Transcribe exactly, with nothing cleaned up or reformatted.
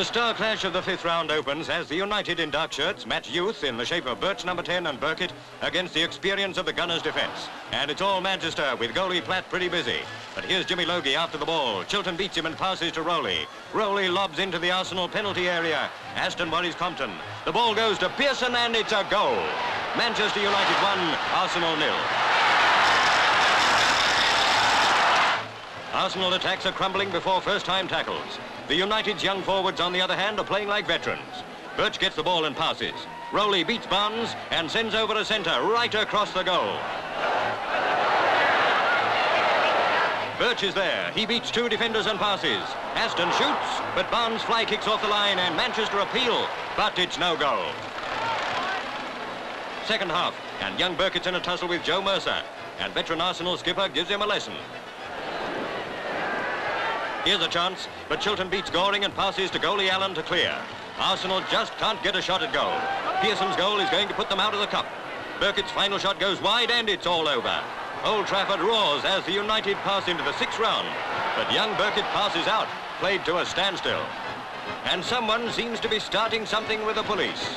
The star clash of the fifth round opens as the United in dark shirts match youth in the shape of Birch number ten and Birkett against the experience of the Gunners' defence. And it's all Manchester with goalie Platt pretty busy. But here's Jimmy Logie after the ball. Chilton beats him and passes to Rowley. Rowley lobs into the Arsenal penalty area. Aston worries Compton. The ball goes to Pearson and it's a goal. Manchester United one, Arsenal nil. Arsenal attacks are crumbling before first-time tackles. The United's young forwards, on the other hand, are playing like veterans. Birch gets the ball and passes. Rowley beats Barnes and sends over a centre right across the goal. Birch is there. He beats two defenders and passes. Aston shoots, but Barnes' fly kicks off the line and Manchester appeal, but it's no goal. Second half, and young Birkett's in a tussle with Joe Mercer, and veteran Arsenal skipper gives him a lesson. Here's a chance, but Chilton beats Goring and passes to goalie Allen to clear. Arsenal just can't get a shot at goal. Pearson's goal is going to put them out of the cup. Birkett's final shot goes wide and it's all over. Old Trafford roars as the United pass into the sixth round, but young Birkett passes out, played to a standstill. And someone seems to be starting something with the police.